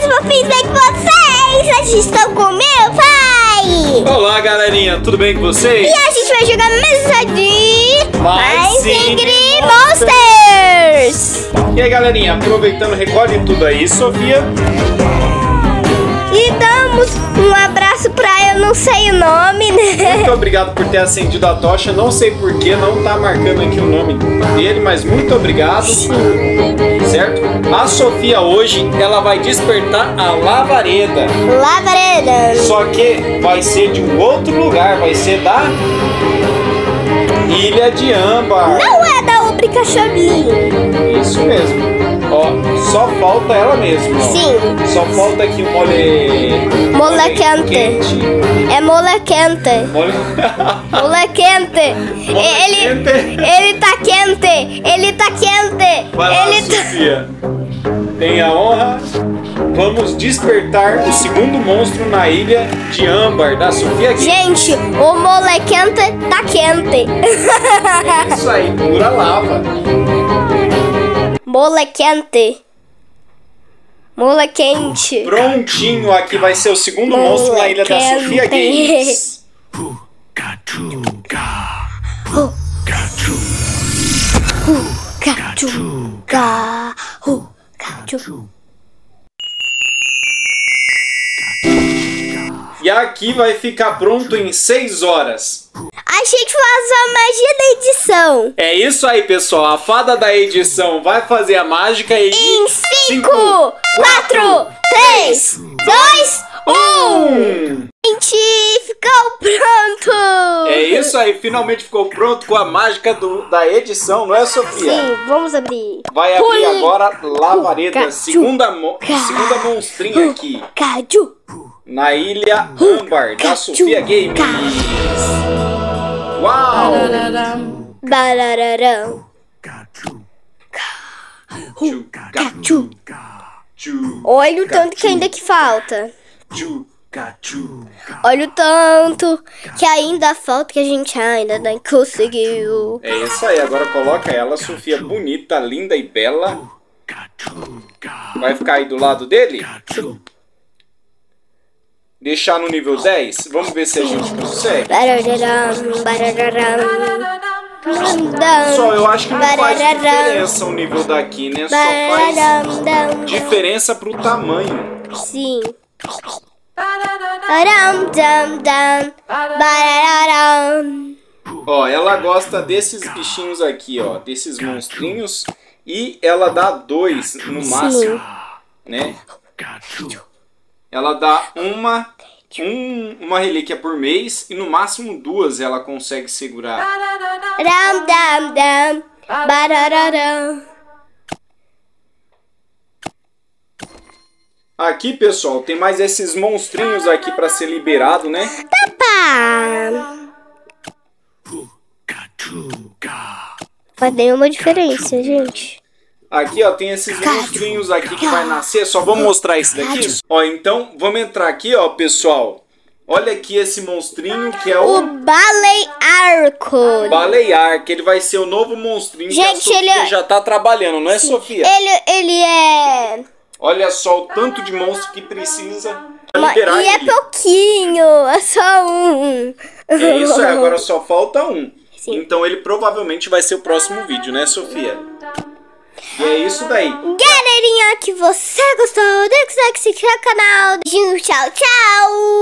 mais fofinhos bem com vocês. Assistam com meu pai. Olá, galerinha, tudo bem com vocês? E a gente vai jogar mais um de My Singing Monsters. E aí, galerinha, aproveitando, recolhe tudo aí, Sofia. E damos um abraço pra eu não sei o nome, né? Muito obrigado por ter acendido a tocha. Não sei por que não tá marcando aqui o nome dele, mas muito obrigado. Certo? A Sofia hoje, ela vai despertar a Lavareda. Lavareda. Só que vai ser de um outro lugar. Vai ser da Ilha de Âmbar. Não é da Obricachamilha. Isso mesmo. Ó, só falta ela mesmo. Ó. Sim. Só falta aqui o mole quente. É mole quente. Mole quente. Ele tá quente. Ele tá quente. Vai lá, ele Sofia. Tá... Tenha a honra. Vamos despertar o segundo monstro na Ilha de Âmbar da Sofia Games. Gente, o mole quente tá quente. É isso aí, pura lava. Mole quente. Mole quente. Prontinho, aqui vai ser o segundo monstro na Ilha da Sofia Games. E aqui vai ficar pronto em 6 horas. A gente faz a magia da edição. É isso aí, pessoal. A fada da edição vai fazer a mágica e... Em 5, 4, 3, 2, 1. Gente, ficou pronto. É isso aí. Finalmente ficou pronto com a mágica da edição, não é, Sofia? Sim, vamos abrir. Vai abrir agora Lavareda, segunda monstrinha aqui. Cádio. Na Ilha Âmbar, da Sofia Games. Uau! Olha o tanto que ainda que falta. Olha o tanto que ainda falta, que a gente ainda não conseguiu. É isso aí, agora coloca ela, Sofia, bonita, linda e bela. Vai ficar aí do lado dele? Deixar no nível 10? Vamos ver se a gente consegue. Só eu acho que não faz diferença o nível daqui, né? Só faz diferença pro tamanho. Sim. Ó, ela gosta desses bichinhos aqui, ó. Desses monstrinhos. E ela dá 2 no máximo. Né? Ela dá uma relíquia por mês e no máximo 2 ela consegue segurar. Aqui, pessoal, tem mais esses monstrinhos aqui pra ser liberado, né? Mas tem uma diferença, gente. Aqui, ó, tem esses monstrinhos aqui que vai nascer. Só vamos mostrar esse daqui. Ó, então, vamos entrar aqui, ó, pessoal. Olha aqui esse monstrinho que é o Balearco. Balearco, ele vai ser o novo monstrinho. Gente, que a Sofia já tá trabalhando, não é, sim, Sofia? Ele é... Olha só o tanto de monstro que precisa liberar. E é pouquinho, é só um. É isso, agora só falta um. Sim. Então ele provavelmente vai ser o próximo vídeo, né, Sofia? E é isso daí. Galerinha, que você gostou, deixa o like, se inscreve no canal. Tchau, tchau.